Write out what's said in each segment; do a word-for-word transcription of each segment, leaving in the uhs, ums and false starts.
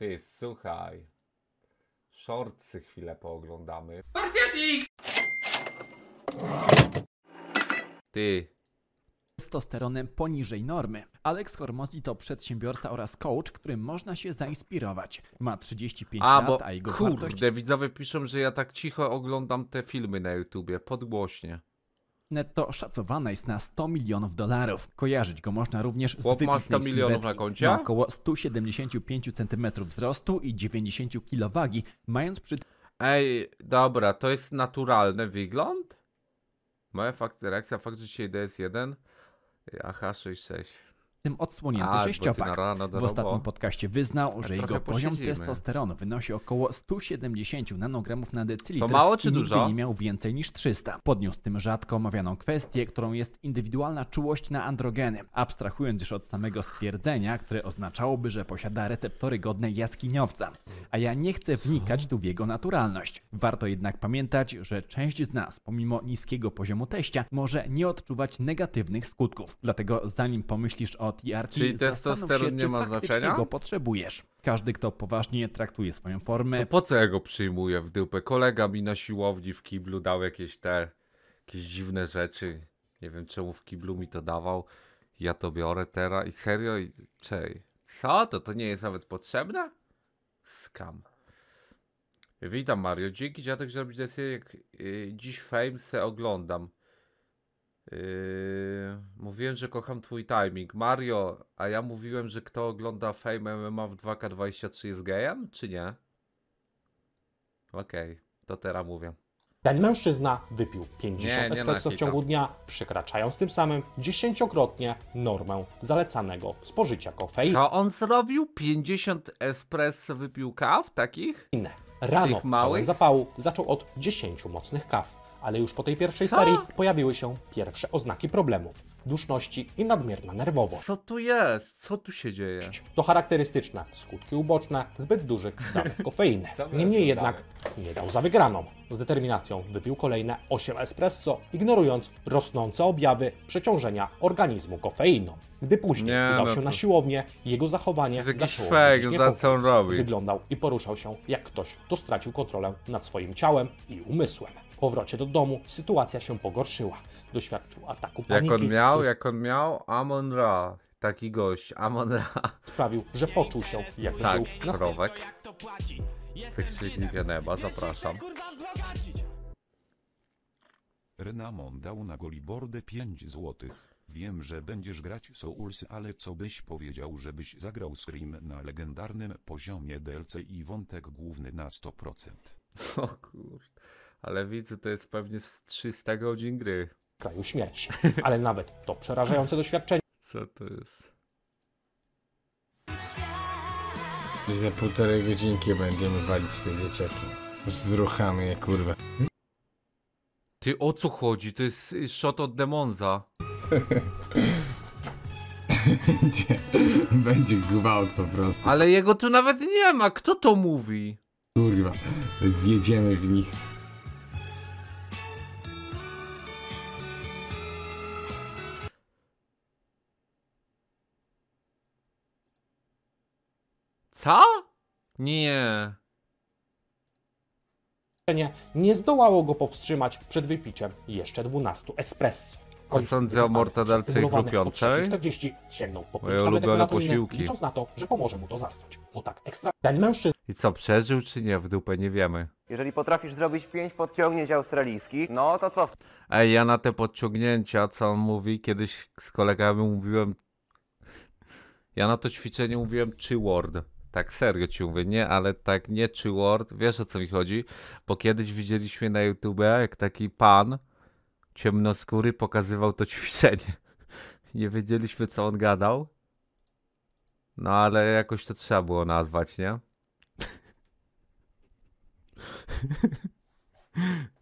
Ty, słuchaj. Shortsy chwilę pooglądamy. Spartiatix! Ty. Testosteronem poniżej normy. Alex Hormozzi to przedsiębiorca oraz coach, którym można się zainspirować. Ma trzydzieści pięć a, lat, bo, a jego kurde, wartość... widzowie piszą, że ja tak cicho oglądam te filmy na YouTubie, podgłośnie. Netto szacowana jest na sto milionów dolarów. Kojarzyć go można również z wypisnej ma sto milionów na koncie? Ma około sto siedemdziesiąt pięć centymetrów wzrostu i dziewięćdziesiąt kilo wagi, mając przy... Ej, dobra, to jest naturalny wygląd? Moja fakt, reakcja fakt, że dzisiaj D S jeden... Aha, sześć sześć. Tym odsłonięty A, sześciopak. W ostatnim podcaście wyznał, że jego poziom posiedzimy. testosteronu wynosi około sto siedemdziesiąt nanogramów na decylitr. To mało czy dużo? Nie miał więcej niż trzysta. Podniósł tym rzadko omawianą kwestię, którą jest indywidualna czułość na androgeny. Abstrahując już od samego stwierdzenia, które oznaczałoby, że posiada receptory godne jaskiniowca. A ja nie chcę wnikać tu w jego naturalność. Warto jednak pamiętać, że część z nas, pomimo niskiego poziomu teścia, może nie odczuwać negatywnych skutków. Dlatego zanim pomyślisz o T R T, czyli testosteron nie ma znaczenia? Go potrzebujesz. Każdy, kto poważnie traktuje swoją formę... To po co ja go przyjmuję w dupę? Kolega mi na siłowni w kiblu dał jakieś te... jakieś dziwne rzeczy. Nie wiem czemu w kiblu mi to dawał. Ja to biorę teraz i serio i... Czej. Co? To to nie jest nawet potrzebne? Skam. Witam Mario. Dzięki dziadek, że robisz jak yy, dziś fame se oglądam. Yy, mówiłem, że kocham twój timing. Mario, a ja mówiłem, że kto ogląda Fame M M A w dwa K dwadzieścia trzy jest gejem, czy nie? Okej, okay, to teraz mówię. Ten mężczyzna wypił pięćdziesiąt espresso w ciągu dnia, przekraczając tym samym dziesięciokrotnie normę zalecanego spożycia kofeiny. Co on zrobił? pięćdziesiąt espresso wypił kaw takich? Inne. Rano pełen zapału zaczął od dziesięciu mocnych kaw. Ale już po tej pierwszej Co? serii pojawiły się pierwsze oznaki problemów, duszności i nadmierna nerwowość. Co tu jest? Co tu się dzieje? To charakterystyczne skutki uboczne zbyt dużych dawek kofeiny. Niemniej jednak nie dał za wygraną. Z determinacją wypił kolejne osiem espresso, ignorując rosnące objawy przeciążenia organizmu kofeiną. Gdy później nie, udał no się to... na siłownię, jego zachowanie zaczęło być za co on robi. Wyglądał i poruszał się jak ktoś, kto stracił kontrolę nad swoim ciałem i umysłem. Po powrocie do domu sytuacja się pogorszyła. Doświadczył ataku paniki. Jak on miał, jak on miał, Amon Ra. Taki gość, Amon Ra. Sprawił, że poczuł się jak tak, był krowek. Wykrzyknik nieba, zapraszam. Renamon dał na Golibordę pięć złotych. Wiem, że będziesz grać Souls, ale co byś powiedział, żebyś zagrał Scream na legendarnym poziomie D L C i wątek główny na sto procent. O kurde. Ale widzę, to jest pewnie z trzysta godzin gry. Kraju śmierci. Ale nawet to przerażające doświadczenie. Co to jest? Za półtorej godzinki będziemy walić te dzieciaki. Z ruchami, je kurwa. Ty, o co chodzi? To jest shot od Demonza. Będzie gwałt po prostu. Ale jego tu nawet nie ma. Kto to mówi? Kurwa. Wjedziemy w nich. Co? Nie. Nie zdołało go powstrzymać przed wypiciem jeszcze dwunastu espresso. Co sądzę o mortadelce i chrupiącej? Moje ulubione posiłki. Licząc na to, że pomoże mu to zasnąć. Bo tak ekstra... Ten mężczyzna... I co, przeżył czy nie? W dupę nie wiemy. Jeżeli potrafisz zrobić pięć podciągnięć australijskich, no to co? Ej, ja na te podciągnięcia, co on mówi, kiedyś z kolegami mówiłem... Ja na to ćwiczenie mówiłem trzy word. Tak serio ci mówię, nie, ale tak nie czy word, wiesz o co mi chodzi, bo kiedyś widzieliśmy na YouTube, jak taki pan ciemnoskóry pokazywał to ćwiczenie. Nie wiedzieliśmy co on gadał, no ale jakoś to trzeba było nazwać, nie?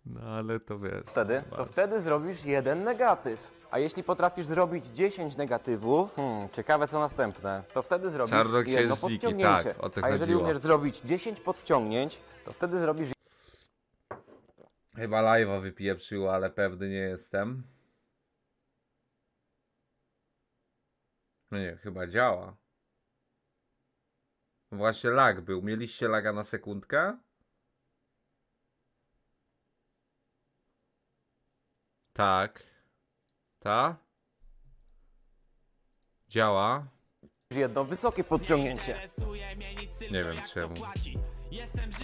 No ale to wiesz. Wtedy, to wtedy zrobisz jeden negatyw. A jeśli potrafisz zrobić dziesięć negatywów, hmm, ciekawe co następne, to wtedy zrobisz jedno podciągnięcie. Tak, o to A jeżeli chodziło. umiesz zrobić dziesięć podciągnięć, to wtedy zrobisz... Chyba live'a wypieprzyło, ale pewny nie jestem. No nie, chyba działa. Właśnie lag był. Mieliście laga na sekundkę? Tak. Ta? Działa. Jedno wysokie podciągnięcie. Nie wiem czemu.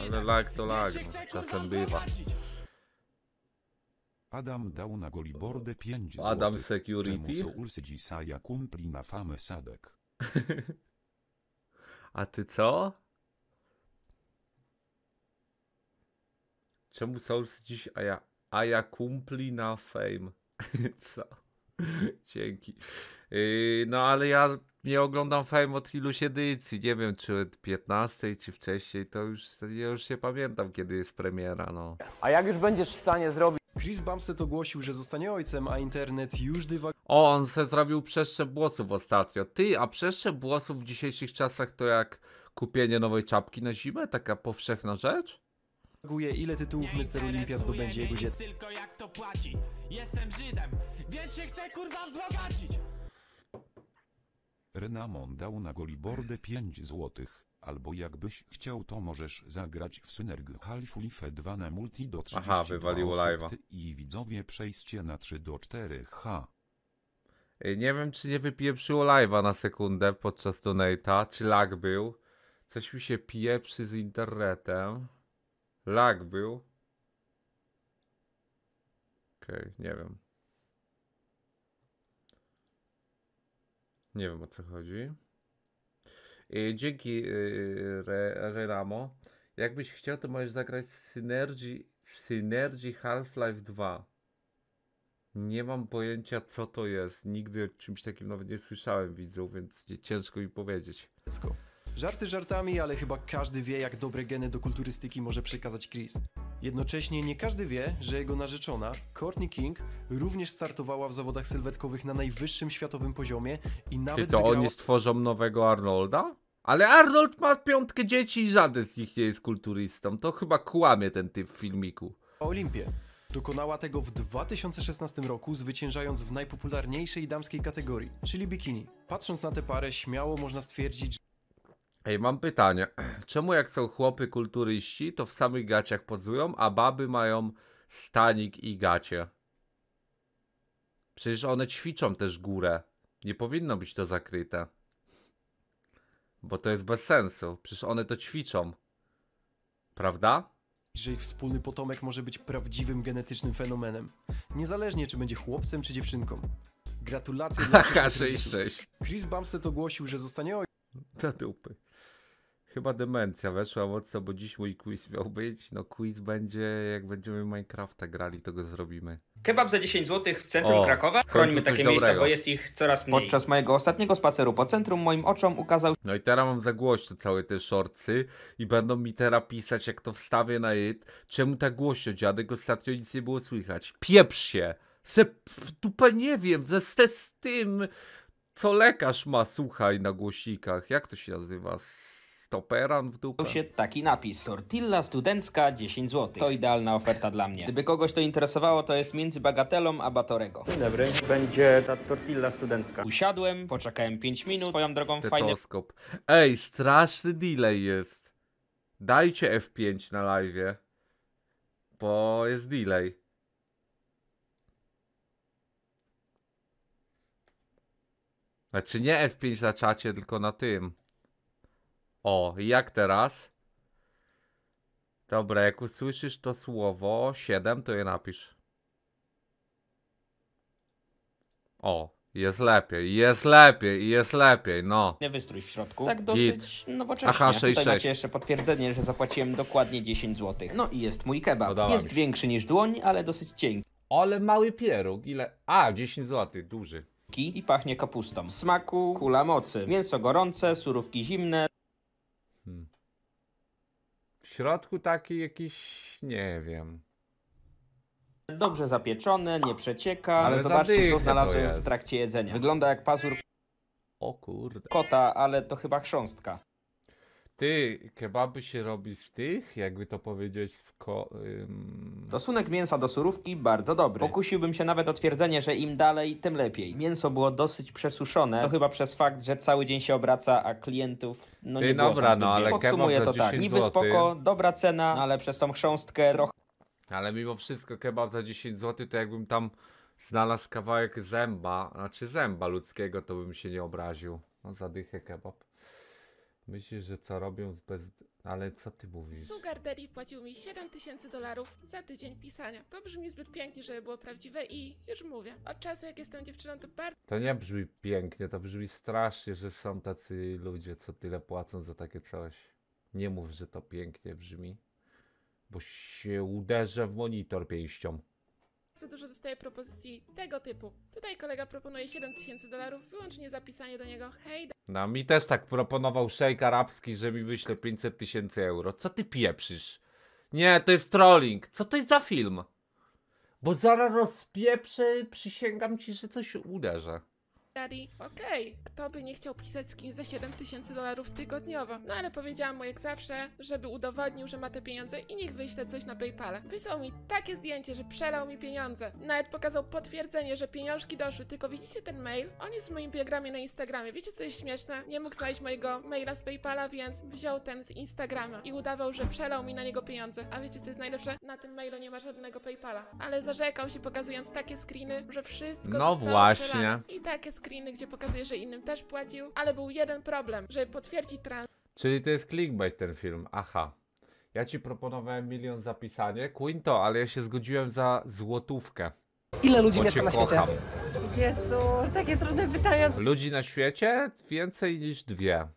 Ale lag to lag. Czasem bywa. Adam dał na golibordę pięć złotych. Adam Security? A ty co? Czemu Souls dziś, a ja, a ja kumpli na fame? Co? Dzięki. Yy, no ale ja nie oglądam fame od iluś edycji. Nie wiem, czy od piętnastej, czy wcześniej. To już, ja już się pamiętam, kiedy jest premiera. No. A jak już będziesz w stanie zrobić... Chris Bumstead ogłosił, że zostanie ojcem, a internet już dywaguje. O, on se zrobił przeszczep włosów ostatnio. Ty, a przeszczep włosów w dzisiejszych czasach to jak kupienie nowej czapki na zimę? Taka powszechna rzecz? Ile tytułów mister Olimpia zdobędzie jego dziecko. Tylko jak to płaci. Jestem Żydem, więc się chcę kurwa wzbogacić. Renamon dał na golibordę pięć złotych. Albo jakbyś chciał, to możesz zagrać w Synergy Half-Life dwa na multi do trzydziestu dwóch osób i widzowie przejście na trzy do czterech H. Nie wiem, czy nie wypieprzyło live'a na sekundę podczas donate'a, czy lag był. Coś mi się pieprzy z internetem. Lag był. Okej, okay, nie wiem. Nie wiem, o co chodzi. Dzięki yy, Re, Renamo. Jakbyś chciał, to możesz zagrać Synergy, Synergy Half-Life dwa. Nie mam pojęcia, co to jest. Nigdy o czymś takim nawet nie słyszałem, widzą, więc ciężko mi powiedzieć. Żarty żartami, ale chyba każdy wie, jak dobre geny do kulturystyki może przekazać Chris. Jednocześnie nie każdy wie, że jego narzeczona, Courtney King, również startowała w zawodach sylwetkowych na najwyższym światowym poziomie i nawet to wygrała... oni stworzą nowego Arnolda? Ale Arnold ma piątkę dzieci i żaden z nich nie jest kulturystą. To chyba kłamie ten typ w filmiku. Olimpię. Dokonała tego w dwa tysiące szesnastym roku, zwyciężając w najpopularniejszej damskiej kategorii, czyli bikini. Patrząc na tę parę, śmiało można stwierdzić, że... Ej, mam pytanie. Czemu jak są chłopy kulturyści, to w samych gaciach pozują, a baby mają stanik i gacie? Przecież one ćwiczą też górę. Nie powinno być to zakryte. Bo to jest bez sensu. Przecież one to ćwiczą. Prawda? Że ich wspólny potomek może być prawdziwym genetycznym fenomenem. Niezależnie, czy będzie chłopcem, czy dziewczynką. Gratulacje dla K sześćdziesiąt sześć. Chris Bumstead ogłosił, że zostanie oj... Do dupy. Chyba demencja weszła mocno, bo dziś mój quiz miał być. No quiz będzie, jak będziemy Minecrafta grali, to go zrobimy. Kebab za dziesięć złotych w centrum o, Krakowa? Chrońmy takie dobrego. miejsca, bo jest ich coraz mniej. Podczas mojego ostatniego spaceru po centrum moim oczom ukazał... No i teraz mam za głośno całe te shortsy i będą mi teraz pisać, jak to wstawię na jed. Czemu tak głośno, dziadek? Ostatnio nic nie było słychać. Pieprz się! Se w dupę nie wiem, ze z tym... Co lekarz ma, słuchaj, na głosikach. Jak to się nazywa? Stoperan w dupę? To się taki napis. Tortilla studencka dziesięć złotych. To idealna oferta dla mnie. Gdyby kogoś to interesowało, to jest między Bagatelą a Batorego. Dzień dobry. Będzie ta tortilla studencka. Usiadłem, poczekałem pięć minut. Swoją drogą stetoskop. Fajnie... Ej, straszny delay jest. Dajcie F pięć na live'ie. Bo jest delay. Znaczy nie F pięć na czacie, tylko na tym. O, i jak teraz? Dobra, jak usłyszysz to słowo siedem, to je napisz. O, jest lepiej, jest lepiej, jest lepiej, no. Nie wystrój w środku. Tak dosyć nowocześnie. Aha, sześć, Tutaj macie jeszcze potwierdzenie, że zapłaciłem dokładnie dziesięć złotych. No i jest mój kebab. No, jest mi. Większy niż dłoń, ale dosyć cienki. Ale mały pieróg, ile? A, dziesięć złotych, duży. I pachnie kapustą. W smaku kula mocy. Mięso gorące, surówki zimne. Hmm. W środku taki jakiś... nie wiem. Dobrze zapieczone, nie przecieka. Ale, ale zobaczcie, co znalazłem w trakcie jedzenia. Wygląda jak pazur... O kurde. Kota, ale to chyba chrząstka. Ty, kebaby się robi z tych, jakby to powiedzieć, z ko... Ym... Stosunek mięsa do surówki bardzo dobry. Pokusiłbym się nawet o twierdzenie, że im dalej, tym lepiej. Mięso było dosyć przesuszone, to chyba przez fakt, że cały dzień się obraca, a klientów no Ty, nie było. Dobra, no ale podsumuję kebab za to tak, niby złotych. Spoko, dobra cena, ale przez tą chrząstkę trochę... Ale mimo wszystko kebab za dziesięć złotych, to jakbym tam znalazł kawałek zęba, znaczy zęba ludzkiego, to bym się nie obraził. No za dychę kebab. Myślisz, że co robią bez... Ale co ty mówisz? Sugar Daddy płacił mi siedem tysięcy dolarów za tydzień pisania. To brzmi zbyt pięknie, żeby było prawdziwe i już mówię. Od czasu jak jestem dziewczyną to bardzo... To nie brzmi pięknie, to brzmi strasznie, że są tacy ludzie, co tyle płacą za takie coś. Nie mów, że to pięknie brzmi, bo się uderzę w monitor pięścią. Co dużo dostaje propozycji tego typu. Tutaj kolega proponuje siedem tysięcy dolarów wyłącznie zapisanie do niego hej. No mi też tak proponował szejk arabski, że mi wyśle pięćset tysięcy euro. Co ty pieprzysz? Nie, to jest trolling. Co to jest za film? Bo zaraz rozpieprzę, przysięgam ci, że coś uderzę. Daddy, okej, okay. Kto by nie chciał pisać z kimś za siedem tysięcy dolarów tygodniowo? No ale powiedziałam mu jak zawsze, żeby udowodnił, że ma te pieniądze i niech wyśle coś na PayPale. Wysłał mi takie zdjęcie, że przelał mi pieniądze. Nawet pokazał potwierdzenie, że pieniążki doszły, tylko widzicie ten mail? On jest w moim biogramie na Instagramie. Wiecie co jest śmieszne? Nie mógł znaleźć mojego maila z PayPala, więc wziął ten z Instagrama i udawał, że przelał mi na niego pieniądze. A wiecie co jest najlepsze? Na tym mailu nie ma żadnego PayPala. Ale zarzekał się pokazując takie screeny, że wszystko no zostało właśnie przelane. I takie screeny, gdzie pokazuje, że innym też płacił, ale był jeden problem, żeby potwierdzić trans... Czyli to jest clickbait ten film, aha. Ja ci proponowałem milion za pisanie, Quinto, ale ja się zgodziłem za złotówkę. Ile ludzi mieszka na świecie? Jezu, takie trudne pytania. Ludzi na świecie? Więcej niż dwie.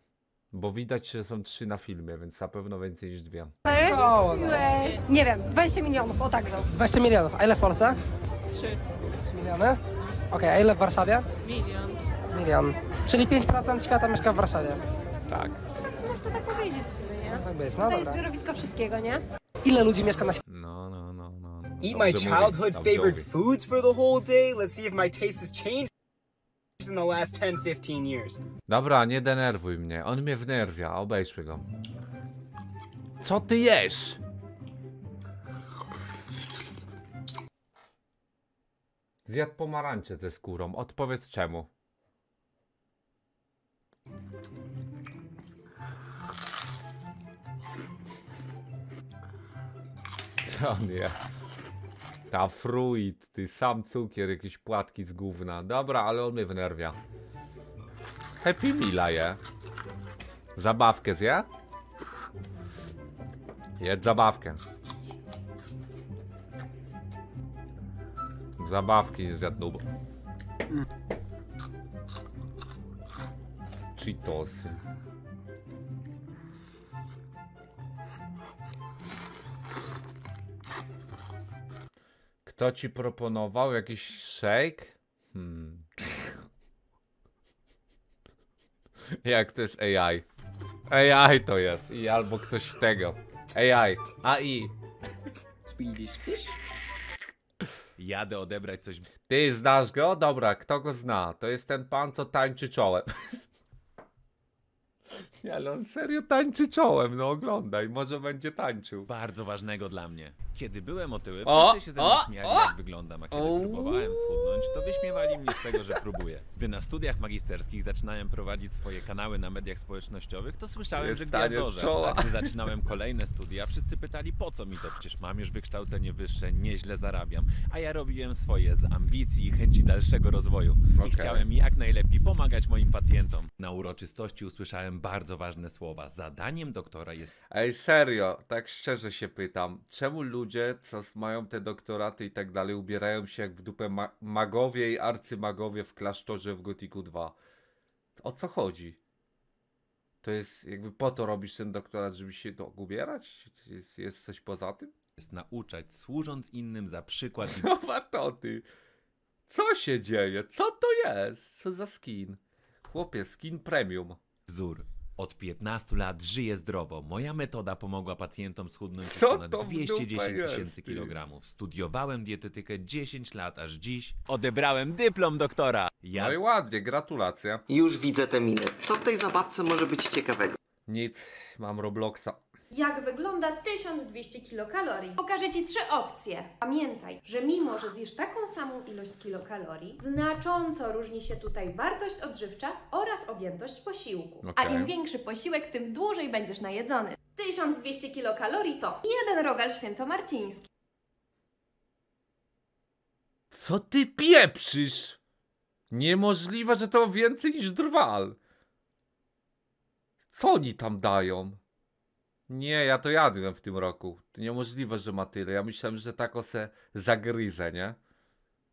Bo widać, że są trzy na filmie, więc na pewno więcej niż dwie. O, no. Nie wiem, dwadzieścia milionów, o tak. dwadzieścia milionów, a ile w Polsce? Trzy. trzy miliony? Okej, okay, a ile w Warszawie? Milion. Milion. Czyli pięć procent świata mieszka w Warszawie. Tak. No, można tak powiedzieć w sumie, nie? Można tak powiedzieć, no dobra. To jest zbiorowisko wszystkiego, nie? Ile ludzi mieszka na świecie? No, no, no, no. Eat my childhood favorite foods for the whole day. Let's see if my taste has changed in the last ten fifteen years. Dobra, nie denerwuj mnie. On mnie wnerwia. Obejrzyj go. Co ty jesz? Zjadł pomarańcze ze skórą. Odpowiedz czemu. Co nie? Ta fruit, ty sam cukier, jakieś płatki z gówna. Dobra, ale on mnie wnerwia. Happy Meal'a je. Zabawkę zje? Jedz zabawkę. Zabawki nie zjadł. Cheetosy. Kto ci proponował jakiś szejk? Hmm. Jak to jest A I? A I to jest. I albo ktoś tego. A I. A I. Jadę odebrać coś. Ty znasz go? Dobra, kto go zna? To jest ten pan, co tańczy czołem. Nie, ale on serio tańczy czołem, no oglądaj, może będzie tańczył. Bardzo ważnego dla mnie. Kiedy byłem otyły, wszyscy się ze mnie śmiali, jak wyglądam, a kiedy o! próbowałem schudnąć, to wyśmiewali mnie z tego, że próbuję. Gdy na studiach magisterskich zaczynałem prowadzić swoje kanały na mediach społecznościowych, to słyszałem, jest że gwiazdorzem. A gdy zaczynałem kolejne studia, wszyscy pytali, po co mi to? Przecież mam już wykształcenie wyższe, nieźle zarabiam. A ja robiłem swoje z ambicji i chęci dalszego rozwoju. I okay. chciałem jak najlepiej pomagać moim pacjentom. Na uroczystości usłyszałem bardzo ważne słowa. Zadaniem doktora jest... Ej, serio, tak szczerze się pytam, czemu ludzie, co mają te doktoraty i tak dalej, ubierają się jak w dupę ma magowie i arcymagowie w klasztorze w Gotiku dwa? O co chodzi? To jest jakby po to robisz ten doktorat, żeby się to ubierać? Jest, jest coś poza tym? Jest nauczać, służąc innym za przykład... Co to ty? Co się dzieje? Co to jest? Co za skin? Chłopie, skin premium. Wzór. Od piętnastu lat żyję zdrowo. Moja metoda pomogła pacjentom schudnąć ponad dwieście dziesięć tysięcy kilogramów. Studiowałem dietetykę dziesięć lat, aż dziś odebrałem dyplom doktora. Ja... No i ładnie, gratulacje. Już widzę te miny. Co w tej zabawce może być ciekawego? Nic, mam Robloxa. Jak wygląda tysiąc dwieście kilokalorii? Pokażę Ci trzy opcje. Pamiętaj, że mimo, że zjesz taką samą ilość kilokalorii, znacząco różni się tutaj wartość odżywcza oraz objętość posiłku. Okay. A im większy posiłek, tym dłużej będziesz najedzony. tysiąc dwieście kilokalorii to jeden rogal świętomarciński. Co ty pieprzysz? Niemożliwe, że to więcej niż drwal. Co oni tam dają? Nie, ja to jadłem w tym roku. To niemożliwe, że ma tyle. Ja myślałem, że tako se zagryzę, nie?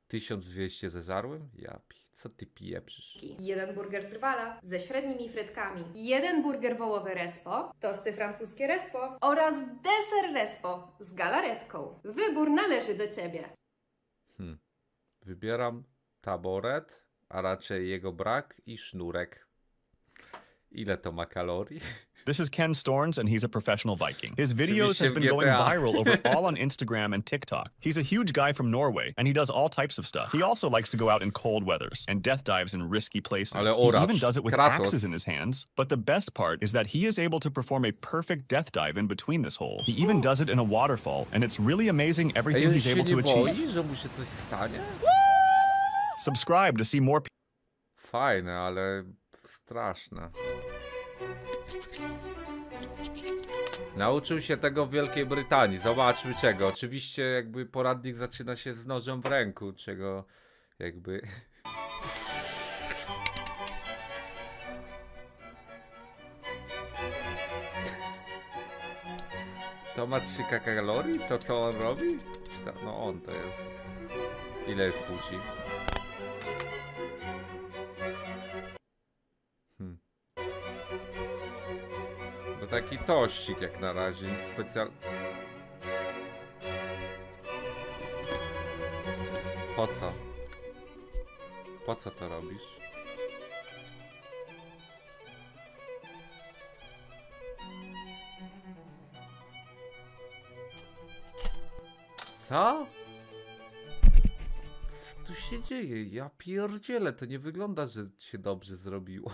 tysiąc dwieście zeżarłem? Ja pi... Co ty pieprzysz? Jeden burger drwala ze średnimi frytkami. Jeden burger wołowy respo, tosty francuskie respo oraz deser respo z galaretką. Wybór należy do Ciebie. Hmm. Wybieram taboret, a raczej jego brak i sznurek. Ile to ma kalorii? This is Ken Storns and he's a professional Viking. His videos has been going viral over all on Instagram and TikTok. He's a huge guy from Norway and he does all types of stuff. He also likes to go out in cold weathers and death dives in risky places. He even does it with axes in his hands. But the best part is that he is able to perform a perfect death dive in between this hole. He even does it in a waterfall and it's really amazing everything he's able to achieve. Subscribe to see more people. Fajne, ale straszne. Nauczył się tego w Wielkiej Brytanii. Zobaczmy czego. Oczywiście jakby poradnik zaczyna się z nożem w ręku, czego jakby... To ma trzy kilokalorii? To co on robi? No on to jest. Ile jest płci? Taki tościk jak na razie, nic specjalnego. Po co? Po co to robisz? Co? Co tu się dzieje? Ja pierdzielę, to nie wygląda, że się dobrze zrobiło.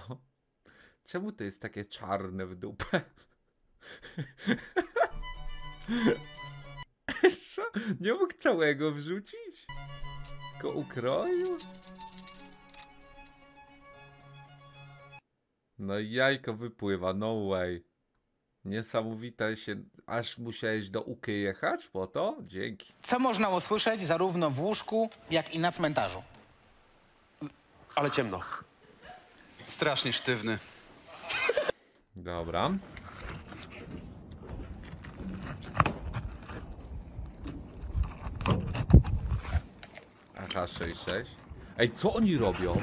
Czemu to jest takie czarne w dupę? Co? Nie mógł całego wrzucić? Tylko ukroił? No i jajko wypływa, no way. Niesamowite się, aż musiałeś do U K jechać po to? Dzięki. Co można usłyszeć zarówno w łóżku, jak i na cmentarzu? Ale ciemno. Strasznie sztywny. Dobra. Aha, sześć sześć. Ej, co oni robią?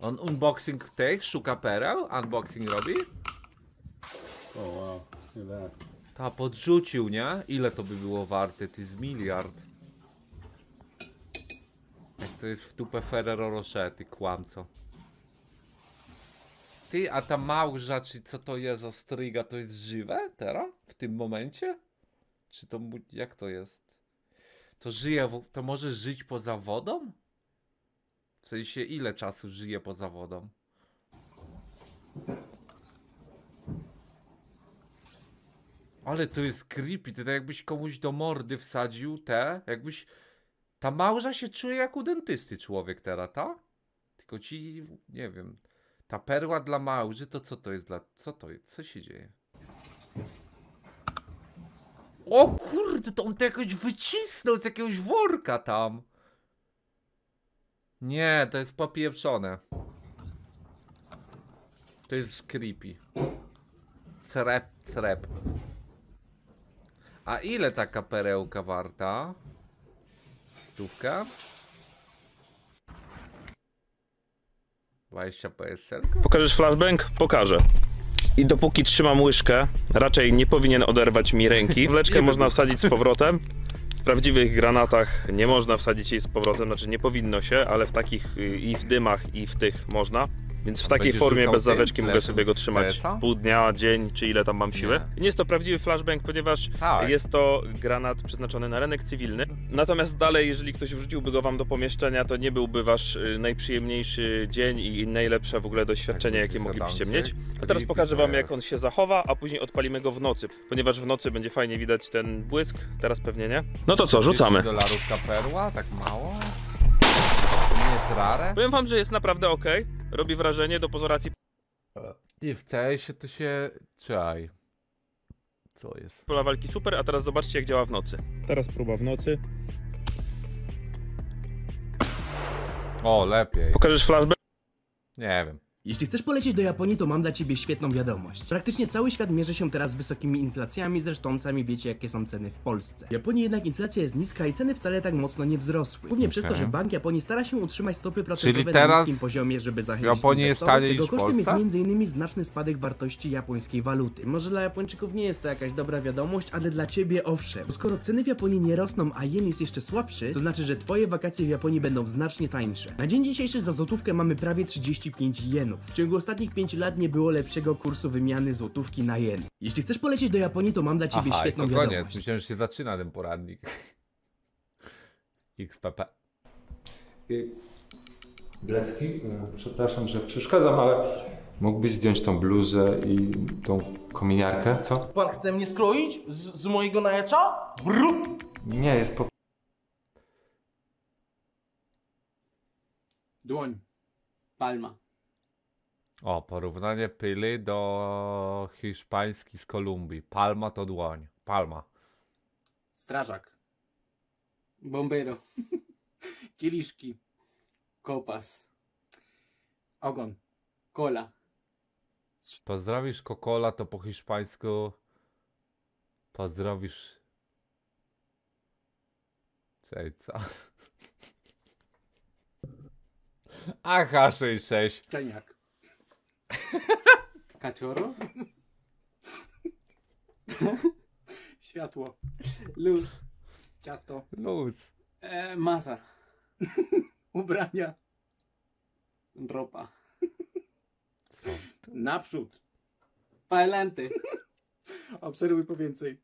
On unboxing tych, szuka pereł? Unboxing robi? O, oh, wow, nie da. Ta podrzucił, nie? Ile to by było warte? To jest miliard. Jak to jest w tupę Ferrero Rocher, ty kłamco. Ty, a ta małża, czy co to jest, ostryga, to jest żywe teraz? W tym momencie? Czy to, jak to jest? To żyje, to może żyć poza wodą? W sensie, ile czasu żyje poza wodą? Ale to jest creepy, to tak jakbyś komuś do mordy wsadził te, jakbyś... Ta małża się czuje jak u dentysty człowiek teraz, ta? Tylko ci, nie wiem... Ta perła dla małży, to co to jest dla... Co to jest? Co się dzieje? O kurde, to on to jakoś wycisnął z jakiegoś worka tam. Nie, to jest popieprzone. To jest creepy. Crep, crep. A ile taka perełka warta? Stówka? dwadzieścia P S N? Pokażesz flashbang? Pokażę. I dopóki trzymam łyżkę, raczej nie powinien oderwać mi ręki. Wleczkę można wsadzić z powrotem. W prawdziwych granatach nie można wsadzić jej z powrotem, znaczy nie powinno się, ale w takich i w dymach i w tych można. Więc w takiej Będziesz formie bez zaweczki mogę sobie go trzymać pół dnia, dzień, czy ile tam mam siły. Nie, nie jest to prawdziwy flashbang, ponieważ tak. jest to granat przeznaczony na rynek cywilny. Natomiast dalej, jeżeli ktoś wrzuciłby go wam do pomieszczenia, to nie byłby wasz najprzyjemniejszy dzień i najlepsze w ogóle doświadczenie, tak, jakie moglibyście mieć. A teraz pokażę wam, jak on się zachowa, a później odpalimy go w nocy, ponieważ w nocy będzie fajnie widać ten błysk, teraz pewnie nie. No to co, rzucamy. Dolarów ta perła, tak mało? Nie jest rare? Powiem wam, że jest naprawdę ok. Robi wrażenie do pozoracji. I w się to się... Czaj. Co jest? Pola walki super, a teraz zobaczcie, jak działa w nocy. Teraz próba w nocy. O, lepiej. Pokażesz flashback? Nie wiem. Jeśli chcesz polecieć do Japonii, to mam dla ciebie świetną wiadomość. Praktycznie cały świat mierzy się teraz z wysokimi inflacjami, zresztą sami wiecie, jakie są ceny w Polsce. W Japonii jednak inflacja jest niska i ceny wcale tak mocno nie wzrosły. Głównie okay. przez to, że Bank Japonii stara się utrzymać stopy procentowe na niskim poziomie, żeby zachęcić inwestorów, czego kosztem jest między innymi znaczny spadek wartości japońskiej waluty. Może dla Japończyków nie jest to jakaś dobra wiadomość, ale dla ciebie owszem. Bo skoro ceny w Japonii nie rosną, a jen jest jeszcze słabszy, to znaczy, że twoje wakacje w Japonii będą znacznie tańsze. Na dzień dzisiejszy za złotówkę mamy prawie trzydzieści pięć jenów. W ciągu ostatnich pięciu lat nie było lepszego kursu wymiany złotówki na jen. Jeśli chcesz polecieć do Japonii, to mam dla ciebie Aha, świetną to wiadomość. Koniec. Myślałem, że się zaczyna ten poradnik. X P P. Glecki, przepraszam, że przeszkadzam, ale mógłbyś zdjąć tą bluzę i tą kominiarkę, co? Pan chce mnie skroić? Z, z mojego najecza? Bru! Nie, jest po... Dłoń. Palma. O, porównanie pyly do hiszpański z Kolumbii. Palma to dłoń. Palma. Strażak. Bombero. Kieliszki. Kopas. Ogon. Kola. Pozdrowisz kokola, to po hiszpańsku pozdrowisz... Czejca. Aha, sześć sześć. Szczeniak. Kaczoro? Światło. Luz. Ciasto. Luz. E, masa. Ubrania. Ropa. Co? Naprzód. Pa'lante. Obserwuj po więcej.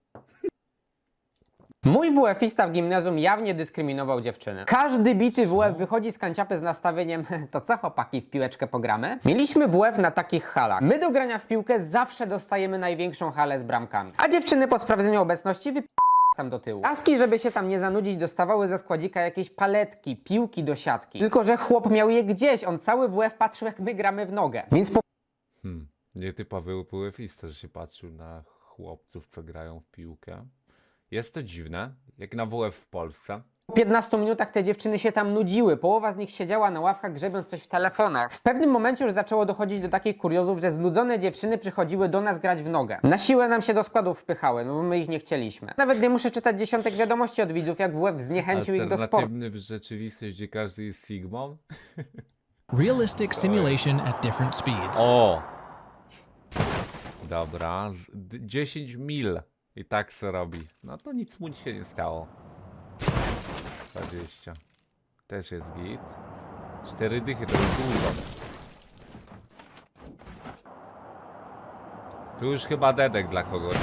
Mój WF-ista w gimnazjum jawnie dyskryminował dziewczyny. Każdy bity W F wychodzi z kanciapy z nastawieniem: to co chłopaki, w piłeczkę pogramy? Mieliśmy W F na takich halach. My do grania w piłkę zawsze dostajemy największą halę z bramkami. A dziewczyny po sprawdzeniu obecności wyp... tam do tyłu. Laski, żeby się tam nie zanudzić, dostawały ze składzika jakieś paletki, piłki do siatki. Tylko że chłop miał je gdzieś, on cały W F patrzył, jak my gramy w nogę. Więc po... Hmm, nietypowy WF-ista, że się patrzył na chłopców, co grają w piłkę. Jest to dziwne, jak na W F w Polsce. Po piętnastu minutach te dziewczyny się tam nudziły. Połowa z nich siedziała na ławkach, grzebiąc coś w telefonach. W pewnym momencie już zaczęło dochodzić do takich kuriozów, że znudzone dziewczyny przychodziły do nas grać w nogę. Na siłę nam się do składów wpychały, no bo my ich nie chcieliśmy. Nawet nie muszę czytać dziesiątek wiadomości od widzów, jak W F zniechęcił ich do sportu. Alternatywny w rzeczywistości, gdzie każdy jest Sigmą? Realistic simulation at different speeds. O! Dobra, dziesięć mil. I tak se robi. No to nic mu się nie stało. dwadzieścia. Też jest git. cztery dychy to jest dużo. Tu już chyba dedek dla kogoś.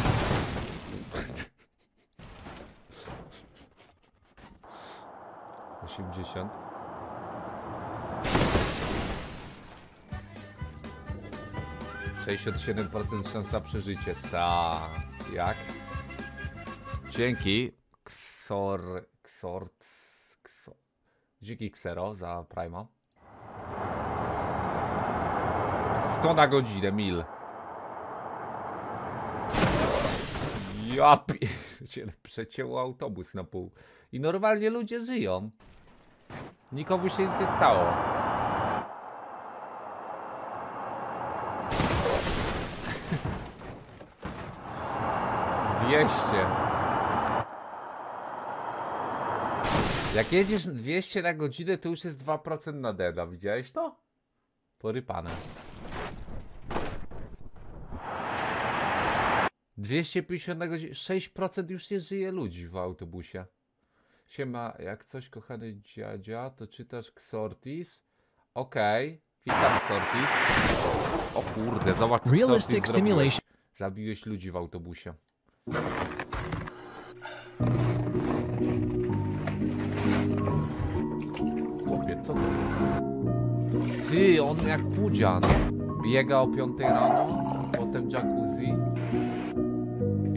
osiemdziesiąt. sześćdziesiąt siedem procent szans na przeżycie. Ta. Jak? Dzięki Xor... Xort... Xor... Dzięki Xero za Prima. sto na godzinę, mil. Ja pierdzielę, przecięło autobus na pół. I normalnie ludzie żyją. Nikomu się nic nie stało. dwieście. Jak jedziesz dwieście na godzinę, to już jest dwa procent na deda. Widziałeś to? Porypane. dwieście pięćdziesiąt na godzinę. sześć procent już nie żyje ludzi w autobusie. Siema, jak coś kochany dziadzia, to czytasz Xortis? Okej, okay. Witam, Xortis. O kurde, zobacz co Xortis zrobiłeś. Zabiłeś ludzi w autobusie. Chłopie, co to jest? Ty, on jak pudzian. Biega o piątej rano, potem jacuzzi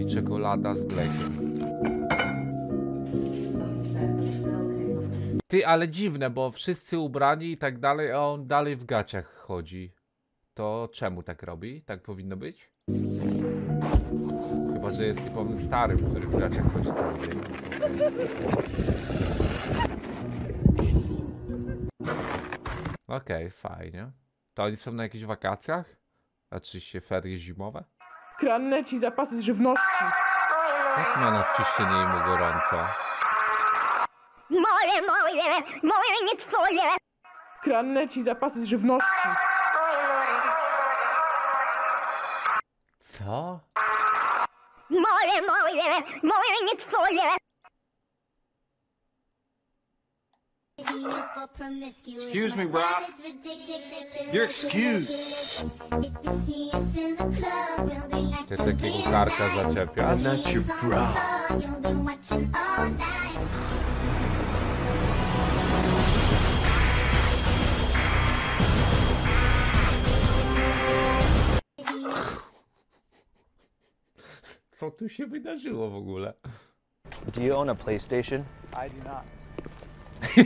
i czekolada z mlekiem. Ty, ale dziwne, bo wszyscy ubrani i tak dalej, a on dalej w gaciach chodzi. To czemu tak robi? Tak powinno być? Chyba że jest typowym starym, który w gaciach chodzi cały dzień. Okej, okay, fajnie. To oni są na jakichś wakacjach? Znaczy się ferie zimowe? Kraneci i zapasy żywności. Jak ma na odciśnienie mu gorąco? Moje, moje, moje, nie twoje! Kraneci i zapasy żywności. Co? Moje, moje, moje, nie twoje! Excuse me, bro. You're excused. Ty takiego karka zaczepia. I'm not your bro. Co tu się wydarzyło w ogóle? Do you own a PlayStation? I do not.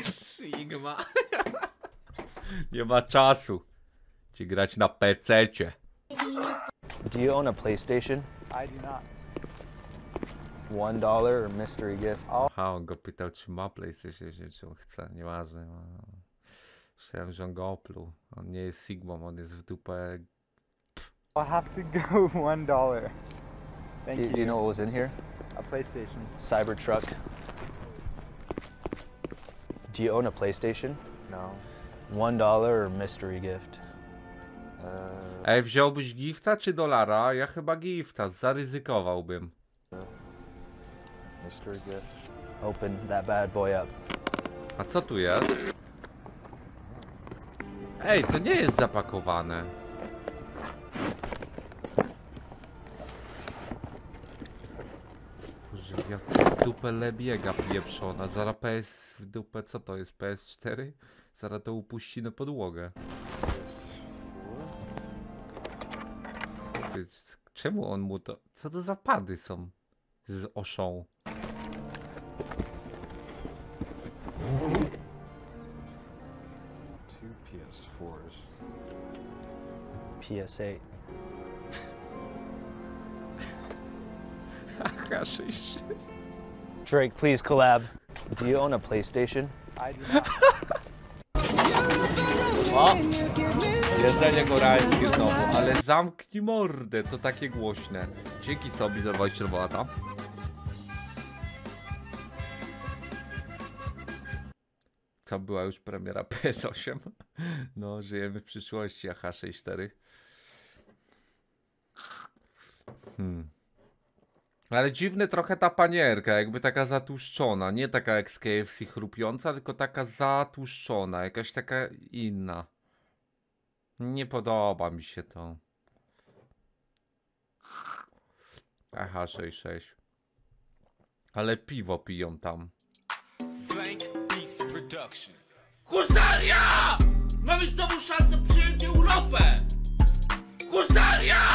Sigma. Nie ma czasu ci grać na pececie. Do you own a PlayStation? I do not. One dollar or mystery gift. Aha, on go pytał czy ma PlayStation, czy on chce, nieważne. Myślałem, że on go opluł. On nie jest Sigmą, on jest w dupę. I'll have to go one dollar. Thank you. Do you know what was in here? A PlayStation. Cybertruck. Do you own a PlayStation? No. One dollar or mystery gift? Uh... Ej, wziąłbyś gifta czy dolara? Ja chyba gifta, zaryzykowałbym. Mystery gift. Open that bad boy up. A co tu jest? Ej, to nie jest zapakowane. W dupę lebiega pieprzona, zaraz P S w dupę, co to jest P S cztery? Zaraz to upuści na podłogę. Czemu on mu to... Co to za pady są? Z oszą. P S eight. Aha, sześć. Drake, please collab. Do you own a PlayStation? I do not. O! Jedzenie koreańskie znowu, ale zamknij mordę, to takie głośne. Dzięki sobie za dwadzieścia dwa lata. Co była już premiera P S osiem? No, żyjemy w przyszłości, aha, sześć cztery. Hmm. Ale dziwne trochę ta panierka, jakby taka zatłuszczona, nie taka jak z K F C chrupiąca, tylko taka zatłuszczona, jakaś taka inna. Nie podoba mi się to. Aha, sześć sześć. Ale piwo piją tam. Husaria! Mamy znowu szansę przyjąć Europę! Husaria!